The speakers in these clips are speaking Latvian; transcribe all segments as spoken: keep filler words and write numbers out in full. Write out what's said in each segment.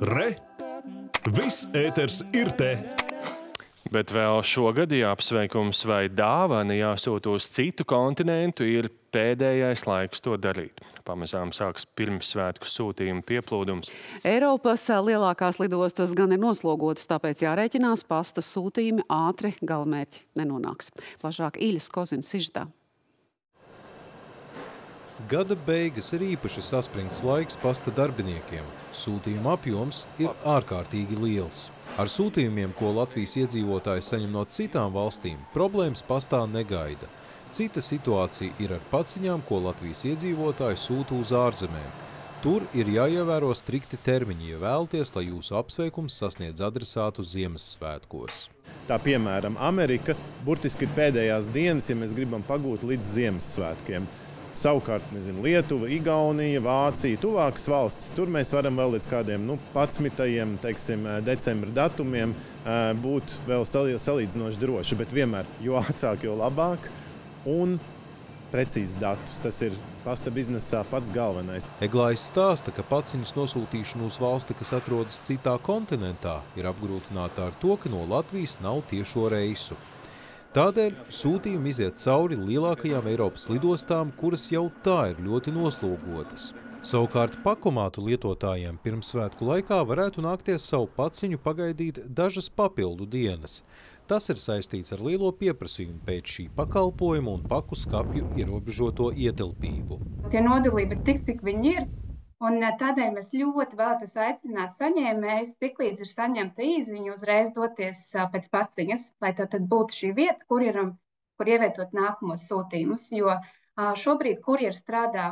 Re! Viss ēters ir te! Bet vēl šogad, ja apsveikums vai dāvana jāsūt uz citu kontinentu, ir pēdējais laiks to darīt. Pamazām sāks pirmsvētku sūtījuma pieplūdums. Eiropas lielākās lidostas gan ir noslogotas, tāpēc jārēķinās pasta sūtījumi ātri galamērķi nenonāks. Plašāk Iljas Kozina sižetā. Gada beigas ir īpaši saspringts laiks pasta darbiniekiem. Sūtījuma apjoms ir ārkārtīgi liels. Ar sūtījumiem, ko Latvijas iedzīvotāji saņem no citām valstīm, problēmas pastā negaida. Cita situācija ir ar paciņām, ko Latvijas iedzīvotāji sūta uz ārzemēm. Tur ir jāievēro strikti termiņi, ja vēlaties, lai jūsu apsveikums sasniedz adresātu Ziemassvētkos. Tā piemēram, Amerika burtiski ir pēdējās dienas, ja mēs gribam pagūt līdz Ziemassvētkiem. Savukārt, nezinu, Lietuva, Igaunija, Vācija, tuvākas valstis, tur mēs varam vēl līdz kādiem, nu, padsmitajiem, teiksim, decembra datumiem būt vēl salīdzinoši droši, bet vienmēr jo ātrāk, jo labāk un precīzi datus. Tas ir pasta biznesā pats galvenais. Eglājs stāsta, ka paciņas nosūtīšana uz valsti, kas atrodas citā kontinentā, ir apgrūtināta ar to, ka no Latvijas nav tiešo reisu. Tādēļ sūtījumi iziet cauri lielākajām Eiropas lidostām, kuras jau tā ir ļoti noslogotas. Savukārt pakomātu lietotājiem pirmsvētku laikā varētu nākties savu paciņu pagaidīt dažas papildu dienas. Tas ir saistīts ar lielo pieprasījumu pēc šī pakalpojuma un paku skapju ierobežoto ietilpību. Tie nodalība ir tik, cik viņi ir. Un tādēļ mēs ļoti vēlamies aicināt saņēmējus, tiklīdz ir saņemta īziņa, uzreiz doties pēc paciņas, lai tā tad būtu šī vieta, kur, ir, kur ievietot nākamos sūtījumus. Jo šobrīd kurjeri strādā,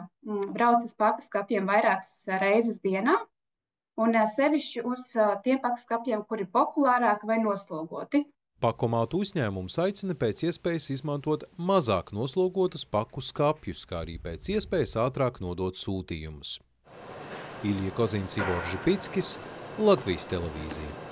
brauc uz pakaskapiem vairākas reizes dienā, un sevišķi uz tiem pakaskapiem, kuri ir populārāki vai noslogoti. Pakomātu uzņēmums aicina pēc iespējas izmantot mazāk noslogotus paku skapjus, kā arī pēc iespējas ātrāk nodot sūtījumus. Ilja Kozina Civoržepickis, Latvijas televīzija.